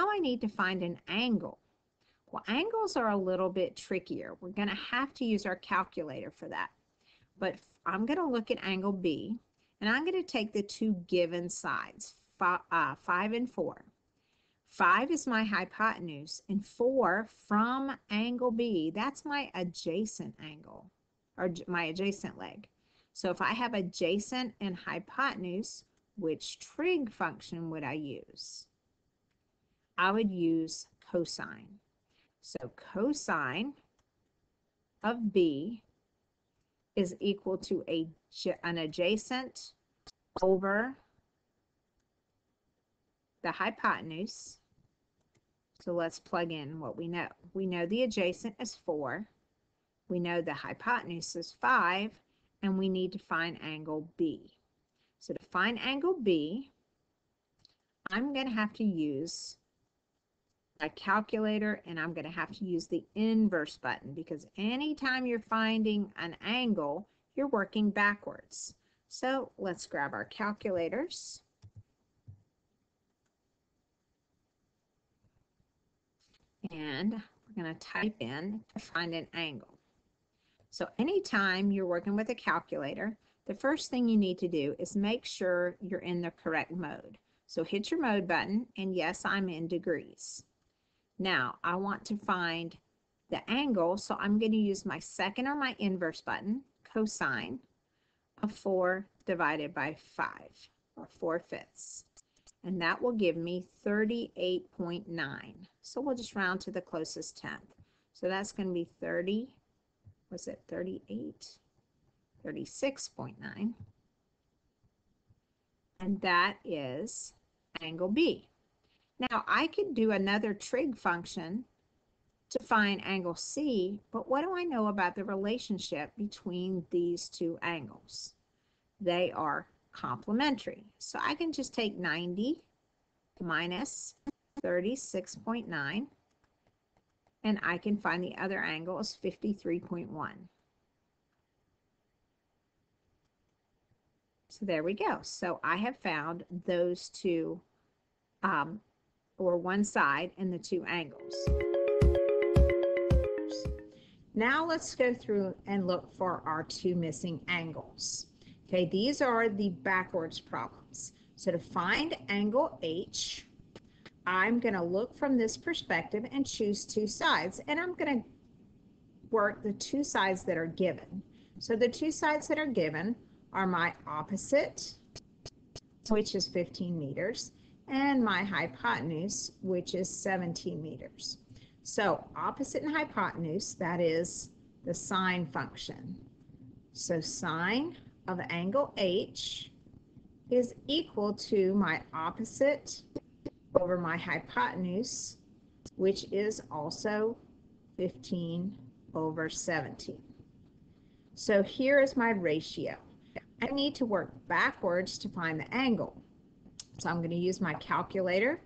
now I need to find an angle. Well, angles are a little bit trickier. We're going to have to use our calculator for that. But I'm going to look at angle B, and I'm going to take the two given sides, 5 and 4. 5 is my hypotenuse, and 4 from angle B, that's my adjacent angle, or my adjacent leg. So if I have adjacent and hypotenuse, which trig function would I use? I would use cosine. So cosine of B is equal to an adjacent over the hypotenuse. So let's plug in what we know. We know the adjacent is 4. We know the hypotenuse is 5. And we need to find angle B. So to find angle B, I'm going to have to use a calculator, and I'm going to have to use the inverse button, because anytime you're finding an angle, you're working backwards. So let's grab our calculators. And we're going to type in to find an angle. So anytime you're working with a calculator, the first thing you need to do is make sure you're in the correct mode. So hit your mode button, and yes, I'm in degrees. Now, I want to find the angle, so I'm going to use my second or my inverse button, cosine of 4 divided by 5, or 4/5. And that will give me 38.9. So we'll just round to the closest tenth. So that's going to be 36.9. And that is angle B. Now, I could do another trig function to find angle C, but what do I know about the relationship between these two angles? They are complementary. So I can just take 90 minus 36.9, and I can find the other angle is 53.1. So there we go. So I have found those two, or one side and the two angles. Now let's go through and look for our two missing angles. Okay, these are the backwards problems. So to find angle H, I'm going to look from this perspective and choose two sides, and I'm going to work the two sides that are given. So the two sides that are given are my opposite, which is 15 meters, and my hypotenuse, which is 17 meters. So opposite and hypotenuse, that is the sine function. So sine of angle H is equal to my opposite over my hypotenuse, which is also 15 over 17. So here is my ratio. I need to work backwards to find the angle. So I'm going to use my calculator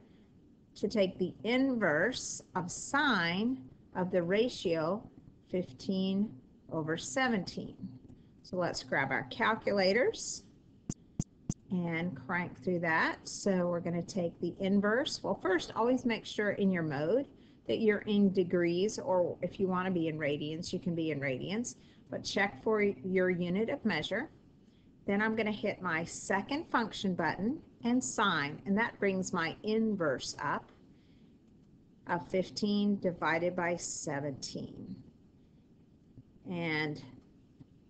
to take the inverse of sine of the ratio 15 over 17. So let's grab our calculators and crank through that. So we're going to take the inverse. Well, first, always make sure in your mode that you're in degrees, or if you want to be in radians, you can be in radians, but check for your unit of measure. Then I'm going to hit my second function button and sine, and that brings my inverse up of 15 divided by 17. And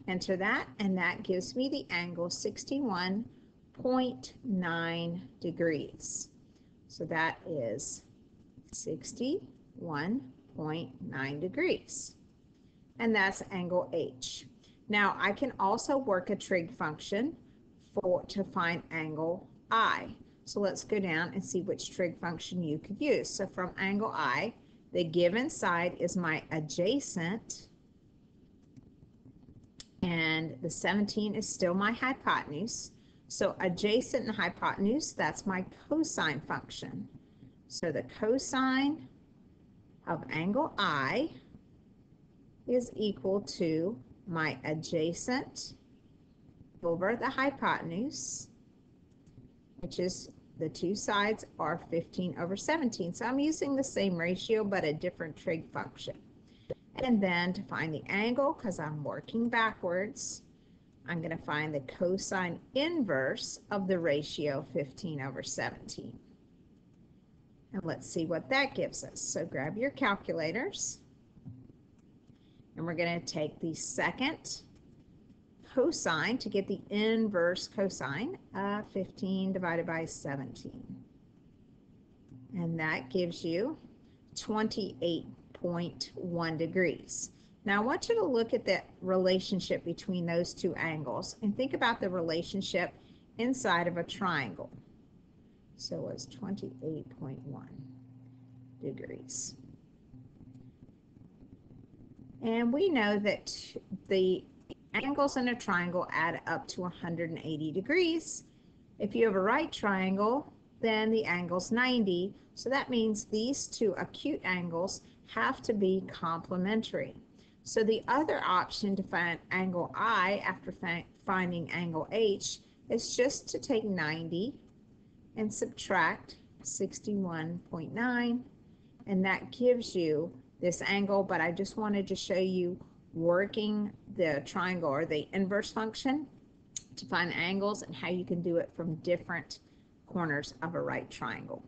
enter that, and that gives me the angle 61.9 degrees. So that is 61.9 degrees, and that's angle H. Now I can also work a trig function to find angle I. So let's go down and see which trig function you could use. So from angle I, the given side is my adjacent, and the 17 is still my hypotenuse. So adjacent and hypotenuse, that's my cosine function. So the cosine of angle I is equal to my adjacent over the hypotenuse, which is The two sides are 15/17. So I'm using the same ratio but a different trig function. And then to find the angle, because I'm working backwards, I'm going to find the cosine inverse of the ratio 15/17. And let's see what that gives us. So grab your calculators. And we're going to take the second cosine to get the inverse cosine of 15/17. And that gives you 28.1 degrees. Now I want you to look at the relationship between those two angles and think about the relationship inside of a triangle. So it's 28.1 degrees. And we know that the angles in a triangle add up to 180 degrees. If you have a right triangle, then the angle's 90. So that means these two acute angles have to be complementary. So the other option to find angle I after finding angle H is just to take 90 and subtract 61.9, and that gives you this angle, but I just wanted to show you working the triangle or the inverse function to find angles and how you can do it from different corners of a right triangle.